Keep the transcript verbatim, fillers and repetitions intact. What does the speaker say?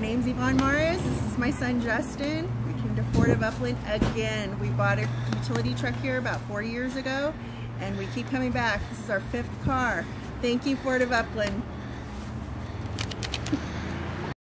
My name's Yvonne Morris. This is my son Justin. We came to Ford of Upland again. We bought a utility truck here about four years ago and we keep coming back. This is our fifth car. Thank you, Ford of Upland.